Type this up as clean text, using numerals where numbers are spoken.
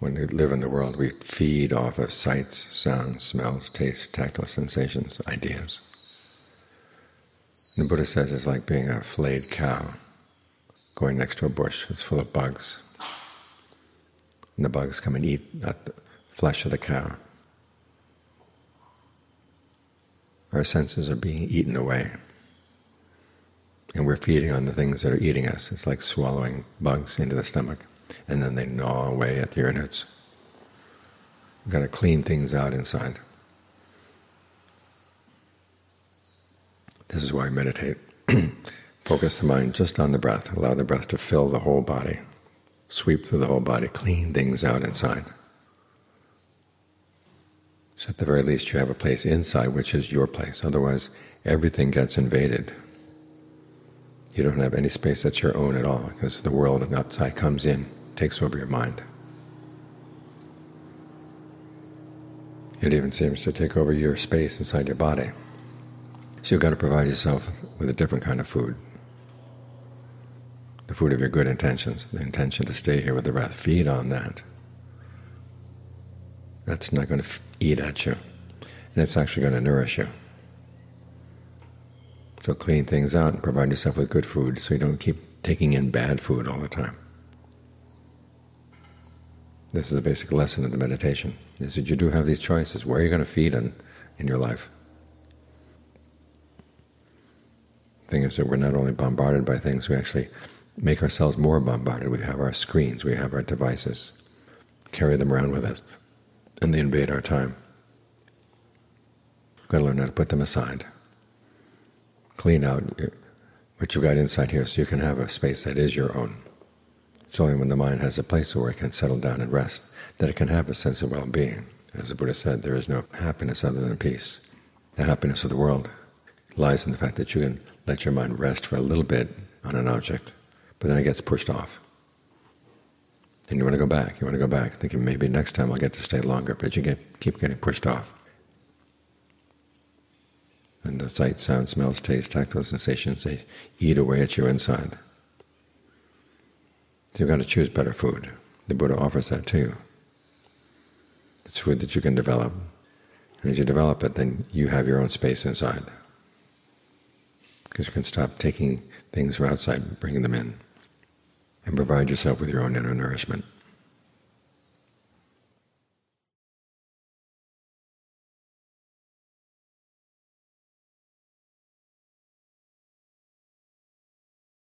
When we live in the world, we feed off of sights, sounds, smells, tastes, tactile sensations, ideas. And the Buddha says it's like being a flayed cow going next to a bush that's full of bugs. And the bugs come and eat at the flesh of the cow. Our senses are being eaten away, and we're feeding on the things that are eating us. It's like swallowing bugs into the stomach, and then they gnaw away at your innards. We've got to clean things out inside. This is why I meditate. Focus the mind just on the breath. Allow the breath to fill the whole body. Sweep through the whole body. Clean things out inside. So at the very least you have a place inside which is your place. Otherwise everything gets invaded. You don't have any space that's your own at all, because the world outside comes in, takes over your mind. It even seems to take over your space inside your body. So you've got to provide yourself with a different kind of food. The food of your good intentions, the intention to stay here with the breath. Feed on that. That's not going to eat at you, and it's actually going to nourish you. So clean things out and provide yourself with good food so you don't keep taking in bad food all the time. This is the basic lesson of the meditation, is that you do have these choices. Where are you going to feed in your life? The thing is that we're not only bombarded by things, we actually make ourselves more bombarded. We have our screens, we have our devices, carry them around with us, and they invade our time. We've got to learn how to put them aside. Clean out what you've got inside here so you can have a space that is your own. It's only when the mind has a place where it can settle down and rest that it can have a sense of well-being. As the Buddha said, there is no happiness other than peace. The happiness of the world lies in the fact that you can let your mind rest for a little bit on an object, but then it gets pushed off. And you want to go back, thinking maybe next time I'll get to stay longer, but you keep getting pushed off. And the sight, sound, smells, taste, tactile sensations, they eat away at you inside. So you've got to choose better food. The Buddha offers that to you. It's food that you can develop. And as you develop it, then you have your own space inside. Because you can stop taking things from outside, bringing them in, and provide yourself with your own inner nourishment.